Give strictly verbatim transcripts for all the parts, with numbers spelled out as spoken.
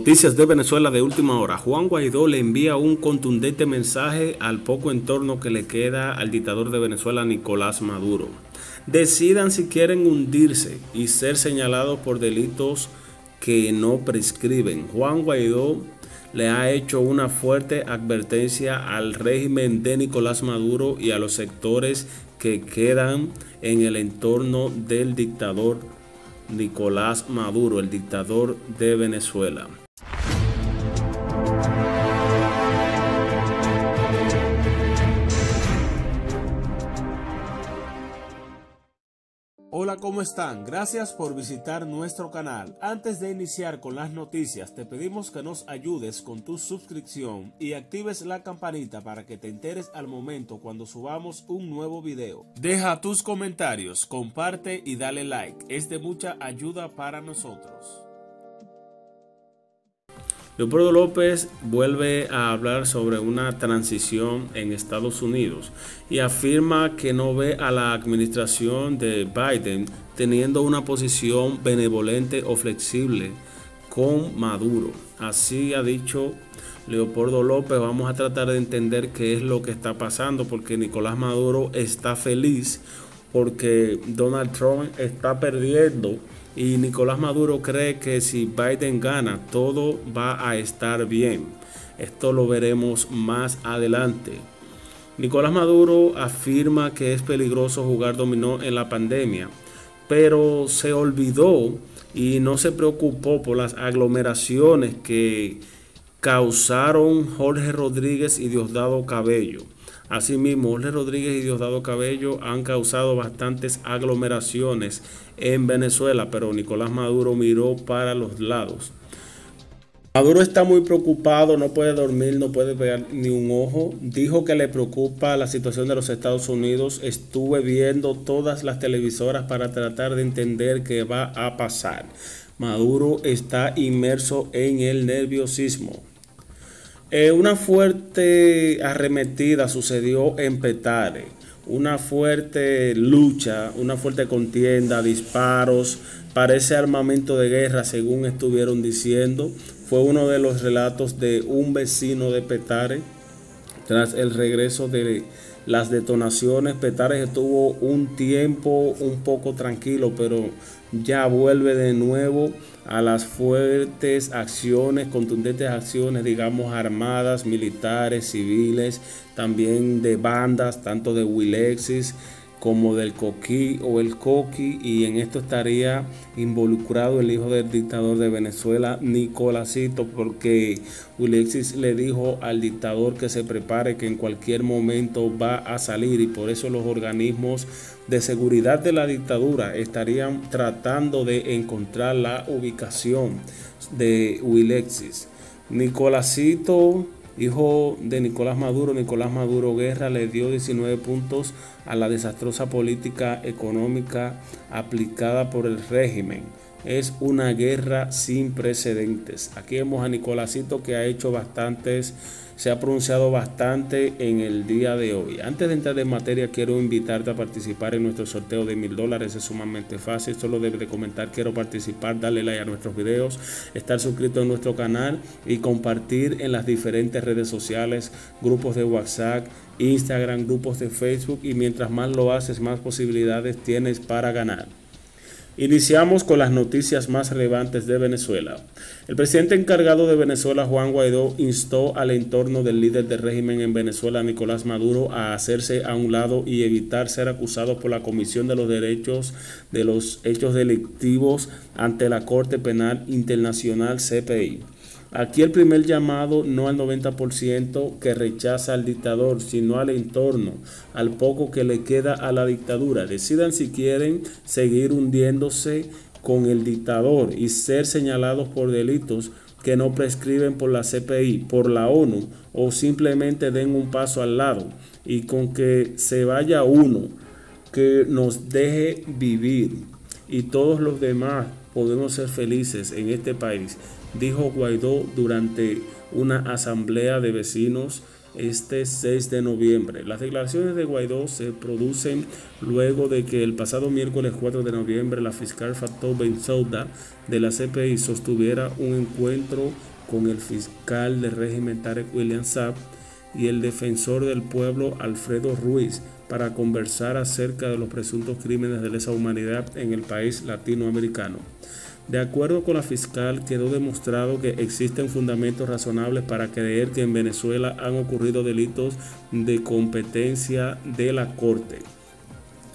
Noticias de Venezuela de última hora. Juan Guaidó le envía un contundente mensaje al poco entorno que le queda al dictador de Venezuela, Nicolás Maduro. Decidan si quieren hundirse y ser señalados por delitos que no prescriben. Juan Guaidó le ha hecho una fuerte advertencia al régimen de Nicolás Maduro y a los sectores que quedan en el entorno del dictador Nicolás Maduro, el dictador de Venezuela. Hola, ¿cómo están? Gracias por visitar nuestro canal. Antes de iniciar con las noticias, te pedimos que nos ayudes con tu suscripción y actives la campanita para que te enteres al momento cuando subamos un nuevo video. Deja tus comentarios, comparte y dale like. Es de mucha ayuda para nosotros. Leopoldo López vuelve a hablar sobre una transición en Estados Unidos y afirma que no ve a la administración de Biden teniendo una posición benevolente o flexible con Maduro. Así ha dicho Leopoldo López. Vamos a tratar de entender qué es lo que está pasando, porque Nicolás Maduro está feliz porque Donald Trump está perdiendo. Y Nicolás Maduro cree que si Biden gana, todo va a estar bien. Esto lo veremos más adelante. Nicolás Maduro afirma que es peligroso jugar dominó en la pandemia, pero se olvidó y no se preocupó por las aglomeraciones que causaron Jorge Rodríguez y Diosdado Cabello. Asimismo, Jorge Rodríguez y Diosdado Cabello han causado bastantes aglomeraciones en Venezuela, pero Nicolás Maduro miró para los lados. Maduro está muy preocupado, no puede dormir, no puede pegar ni un ojo. Dijo que le preocupa la situación de los Estados Unidos. Estuve viendo todas las televisoras para tratar de entender qué va a pasar. Maduro está inmerso en el nerviosismo. Eh, una fuerte arremetida sucedió en Petare, una fuerte lucha, una fuerte contienda, disparos, parece armamento de guerra según estuvieron diciendo. Fue uno de los relatos de un vecino de Petare. Tras el regreso de las detonaciones, Petare estuvo un tiempo un poco tranquilo, pero ya vuelve de nuevo a las fuertes acciones, contundentes acciones, digamos, armadas, militares, civiles, también de bandas, tanto de Wilexis como del Coquí o el Coqui, y en esto estaría involucrado el hijo del dictador de Venezuela, Nicolásito, porque Wilexis le dijo al dictador que se prepare, que en cualquier momento va a salir, y por eso los organismos de seguridad de la dictadura estarían tratando de encontrar la ubicación de Wilexis. Nicolásito, hijo de Nicolás Maduro, Nicolás Maduro Guerra, le dio diecinueve puntos a la desastrosa política económica aplicada por el régimen. Es una guerra sin precedentes. Aquí vemos a Nicolásito, que ha hecho bastantes, se ha pronunciado bastante en el día de hoy. Antes de entrar en materia, quiero invitarte a participar en nuestro sorteo de mil dólares. Es sumamente fácil, solo debes de comentar "quiero participar", darle like a nuestros videos, estar suscrito a nuestro canal y compartir en las diferentes redes sociales, grupos de WhatsApp, Instagram, grupos de Facebook, y mientras más lo haces, más posibilidades tienes para ganar. Iniciamos con las noticias más relevantes de Venezuela. El presidente encargado de Venezuela, Juan Guaidó, instó al entorno del líder del régimen en Venezuela, Nicolás Maduro, a hacerse a un lado y evitar ser acusado por la Comisión de los Derechos de los Hechos Delictivos ante la Corte Penal Internacional, C P I. Aquí el primer llamado no al noventa por ciento que rechaza al dictador, sino al entorno, al poco que le queda a la dictadura. Decidan si quieren seguir hundiéndose con el dictador y ser señalados por delitos que no prescriben por la C P I, por la ONU, o simplemente den un paso al lado, y con que se vaya uno, que nos deje vivir y todos los demás podemos ser felices en este país, dijo Guaidó durante una asamblea de vecinos este seis de noviembre. Las declaraciones de Guaidó se producen luego de que el pasado miércoles cuatro de noviembre la fiscal Fatou Bensouda de la C P I sostuviera un encuentro con el fiscal del régimen Tareck William Saab y el defensor del pueblo Alfredo Ruiz para conversar acerca de los presuntos crímenes de lesa humanidad en el país latinoamericano. De acuerdo con la fiscal, quedó demostrado que existen fundamentos razonables para creer que en Venezuela han ocurrido delitos de competencia de la Corte.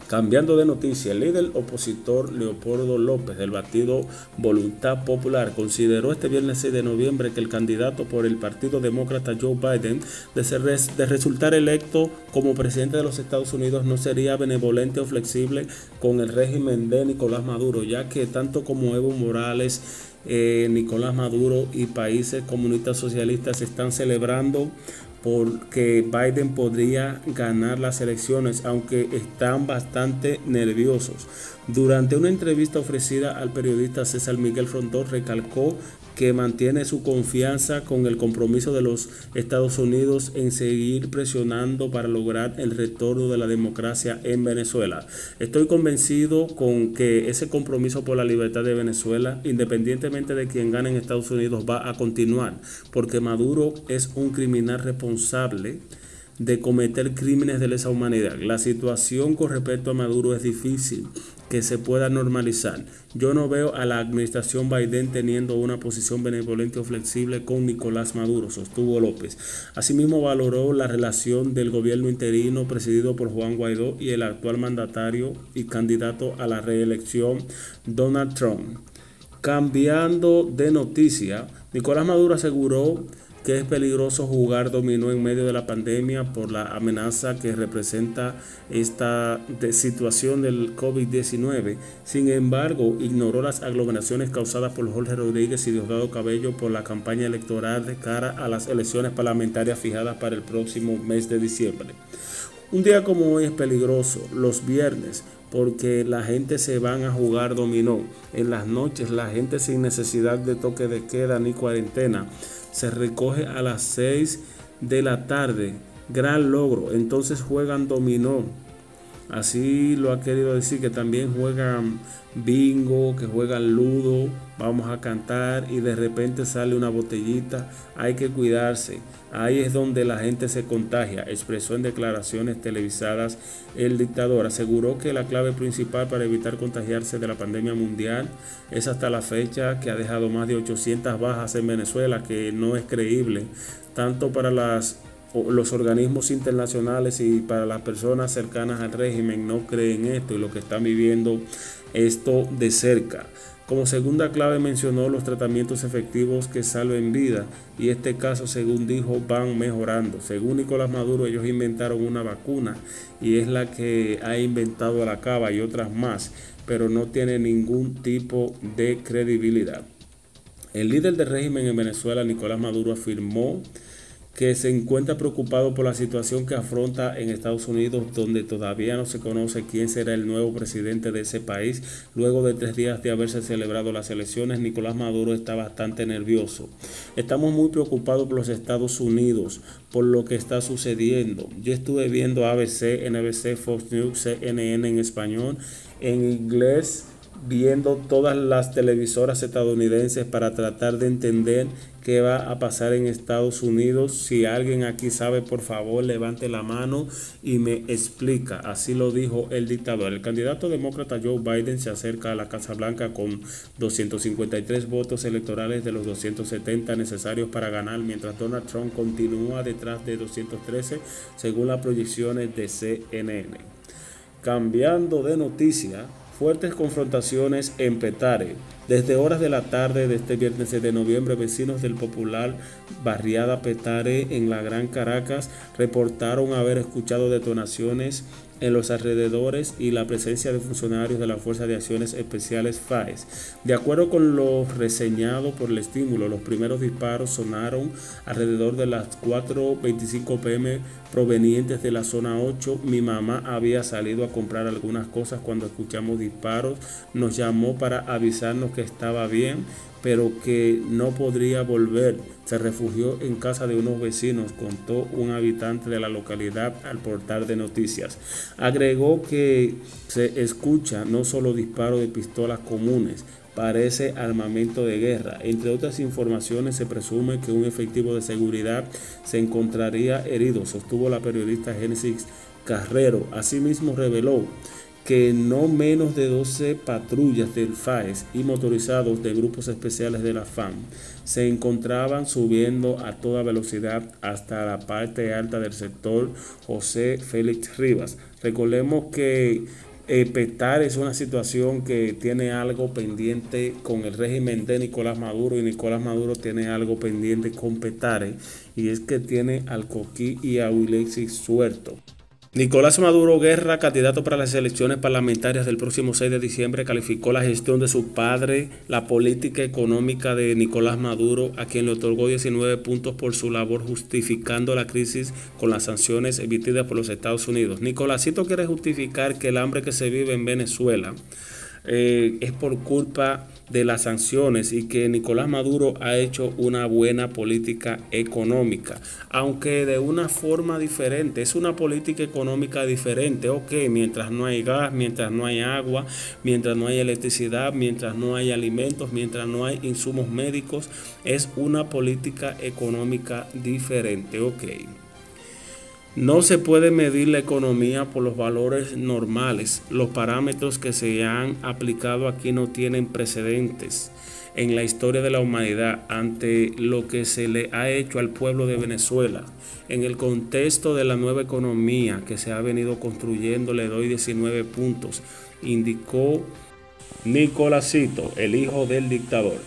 Cambiando de noticia, el líder opositor Leopoldo López del partido Voluntad Popular consideró este viernes seis de noviembre que el candidato por el Partido Demócrata Joe Biden de, ser, de resultar electo como presidente de los Estados Unidos no sería benevolente o flexible con el régimen de Nicolás Maduro, ya que tanto como Evo Morales, eh, Nicolás Maduro y países comunistas socialistas están celebrando porque Biden podría ganar las elecciones, aunque están bastante nerviosos. Durante una entrevista ofrecida al periodista César Miguel Frontón, recalcó que mantiene su confianza con el compromiso de los Estados Unidos en seguir presionando para lograr el retorno de la democracia en Venezuela. Estoy convencido con que ese compromiso por la libertad de Venezuela, independientemente de quien gane en Estados Unidos, va a continuar, porque Maduro es un criminal responsable de cometer crímenes de lesa humanidad. La situación con respecto a Maduro es difícil que se pueda normalizar. Yo no veo a la administración Biden teniendo una posición benevolente o flexible con Nicolás Maduro, sostuvo López. Asimismo, valoró la relación del gobierno interino presidido por Juan Guaidó y el actual mandatario y candidato a la reelección Donald Trump. Cambiando de noticia, Nicolás Maduro aseguró que es peligroso jugar dominó en medio de la pandemia por la amenaza que representa esta de situación del COVID diecinueve. Sin embargo, ignoró las aglomeraciones causadas por Jorge Rodríguez y Diosdado Cabello por la campaña electoral de cara a las elecciones parlamentarias fijadas para el próximo mes de diciembre. Un día como hoy es peligroso, los viernes, porque la gente se van a jugar dominó. En las noches, la gente sin necesidad de toque de queda ni cuarentena se recoge a las seis de la tarde. Gran logro. Entonces juegan dominó. Así lo ha querido decir, que también juegan bingo, que juegan ludo, vamos a cantar y de repente sale una botellita. Hay que cuidarse. Ahí es donde la gente se contagia, expresó en declaraciones televisadas el dictador. Aseguró que la clave principal para evitar contagiarse de la pandemia mundial es hasta la fecha que ha dejado más de ochocientas bajas en Venezuela, que no es creíble, tanto para las los organismos internacionales y para las personas cercanas al régimen. No creen esto y lo que están viviendo esto de cerca. Como segunda clave mencionó los tratamientos efectivos que salven vida, y este caso, según dijo, van mejorando. Según Nicolás Maduro, ellos inventaron una vacuna y es la que ha inventado la Cava y otras más, pero no tiene ningún tipo de credibilidad. El líder del régimen en Venezuela, Nicolás Maduro, afirmó que se encuentra preocupado por la situación que afronta en Estados Unidos, donde todavía no se conoce quién será el nuevo presidente de ese país. Luego de tres días de haberse celebrado las elecciones, Nicolás Maduro está bastante nervioso. Estamos muy preocupados por los Estados Unidos, por lo que está sucediendo. Yo estuve viendo A B C, N B C, Fox News, C N N en español, en inglés, viendo todas las televisoras estadounidenses para tratar de entender qué va a pasar en Estados Unidos. Si alguien aquí sabe, por favor, levante la mano y me explica. Así lo dijo el dictador. El candidato demócrata Joe Biden se acerca a la Casa Blanca con doscientos cincuenta y tres votos electorales de los doscientos setenta necesarios para ganar, mientras Donald Trump continúa detrás de doscientos trece, según las proyecciones de C N N. Cambiando de noticia, fuertes confrontaciones en Petare. Desde horas de la tarde de este viernes seis de noviembre, vecinos del popular barriada Petare en la Gran Caracas reportaron haber escuchado detonaciones en los alrededores y la presencia de funcionarios de la Fuerza de Acciones Especiales FAES. De acuerdo con lo reseñado por el estímulo, los primeros disparos sonaron alrededor de las cuatro veinticinco p m provenientes de la zona ocho. Mi mamá había salido a comprar algunas cosas cuando escuchamos disparos. Nos llamó para avisarnos que estaba bien, pero que no podría volver. Se refugió en casa de unos vecinos, contó un habitante de la localidad al portal de noticias. Agregó que se escucha no solo disparos de pistolas comunes, parece armamento de guerra. Entre otras informaciones, se presume que un efectivo de seguridad se encontraría herido, sostuvo la periodista Génesis Carrero. Asimismo, reveló que no menos de doce patrullas del FAES y motorizados de grupos especiales de la FAM se encontraban subiendo a toda velocidad hasta la parte alta del sector José Félix Rivas. Recordemos que Eh, Petare es una situación que tiene algo pendiente con el régimen de Nicolás Maduro, y Nicolás Maduro tiene algo pendiente con Petare, y es que tiene al Coquí y a Wilexis suelto. Nicolás Maduro Guerra, candidato para las elecciones parlamentarias del próximo seis de diciembre, calificó la gestión de su padre, la política económica de Nicolás Maduro, a quien le otorgó diecinueve puntos por su labor justificando la crisis con las sanciones emitidas por los Estados Unidos. Nicolásito quiere justificar que el hambre que se vive en Venezuela eh, es por culpa de las sanciones y que Nicolás Maduro ha hecho una buena política económica, aunque de una forma diferente. Es una política económica diferente. Ok, mientras no hay gas, mientras no hay agua, mientras no hay electricidad, mientras no hay alimentos, mientras no hay insumos médicos, es una política económica diferente. Ok. No se puede medir la economía por los valores normales. Los parámetros que se han aplicado aquí no tienen precedentes en la historia de la humanidad ante lo que se le ha hecho al pueblo de Venezuela. En el contexto de la nueva economía que se ha venido construyendo, le doy diecinueve puntos, indicó Nicolásito, el hijo del dictador.